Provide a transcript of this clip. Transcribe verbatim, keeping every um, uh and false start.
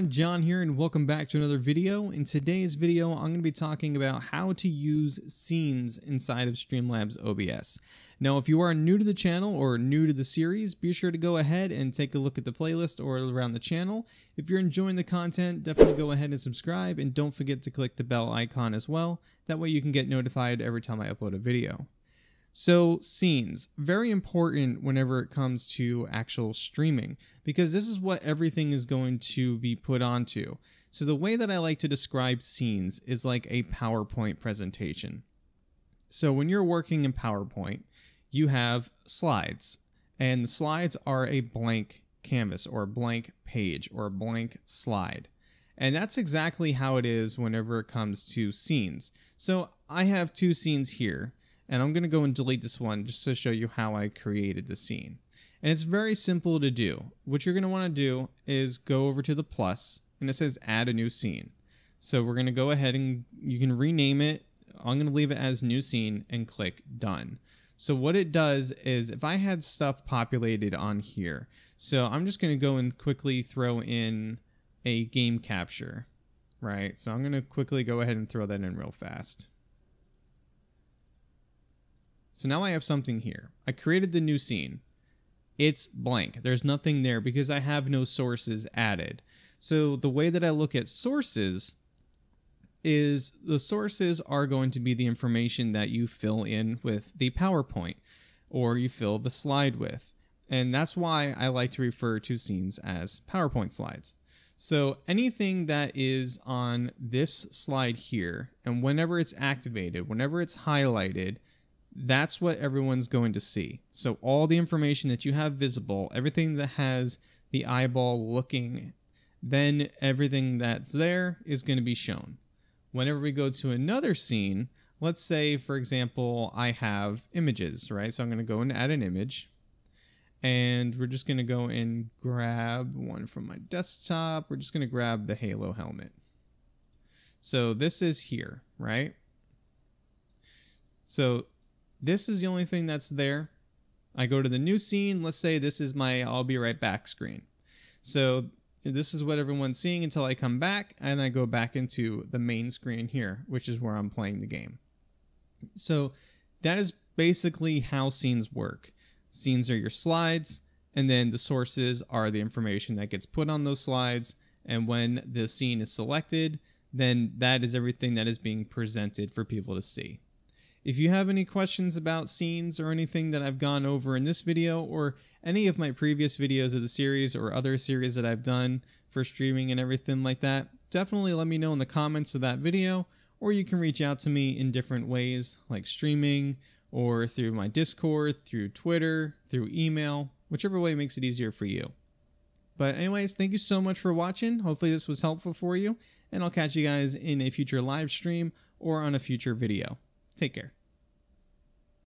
everyone, John here, and welcome back to another video. In today's video, I'm going to be talking about how to use scenes inside of Streamlabs O B S. Now, if you are new to the channel or new to the series, be sure to go ahead and take a look at the playlist or around the channel. If you're enjoying the content, definitely go ahead and subscribe, and don't forget to click the bell icon as well. That way you can get notified every time I upload a video. So scenes, very important whenever it comes to actual streaming, because this is what everything is going to be put onto. So the way that I like to describe scenes is like a PowerPoint presentation. So when you're working in PowerPoint, you have slides, and the slides are a blank canvas or a blank page or a blank slide. And that's exactly how it is whenever it comes to scenes. So I have two scenes here. And I'm going to go and delete this one just to show you how I created the scene. And it's very simple to do. What you're going to want to do is go over to the plus, and it says add a new scene. So we're going to go ahead and you can rename it. I'm going to leave it as new scene and click done. So what it does is, if I had stuff populated on here, so I'm just going to go and quickly throw in a game capture, right? So I'm going to quickly go ahead and throw that in real fast. So now I have something here. I created the new scene. It's blank. There's nothing there because I have no sources added. So the way that I look at sources is the sources are going to be the information that you fill in with the PowerPoint or you fill the slide with. And that's why I like to refer to scenes as PowerPoint slides. So anything that is on this slide here, and whenever it's activated, whenever it's highlighted, that's what everyone's going to see. So all the information that you have visible, everything that has the eyeball looking, then everything that's there is going to be shown. Whenever we go to another scene, let's say, for example, I have images, right? So I'm going to go and add an image. And we're just going to go and grab one from my desktop. We're just going to grab the Halo helmet. So this is here, right? So this is the only thing that's there. I go to the new scene. Let's say this is my I'll be right back screen. So this is what everyone's seeing until I come back, and I go back into the main screen here, which is where I'm playing the game. So that is basically how scenes work. Scenes are your slides, and then the sources are the information that gets put on those slides. And when the scene is selected, then that is everything that is being presented for people to see. If you have any questions about scenes or anything that I've gone over in this video or any of my previous videos of the series or other series that I've done for streaming and everything like that, definitely let me know in the comments of that video, or you can reach out to me in different ways like streaming or through my Discord, through Twitter, through email, whichever way makes it easier for you. But anyways, thank you so much for watching. Hopefully this was helpful for you, and I'll catch you guys in a future live stream or on a future video. Take care.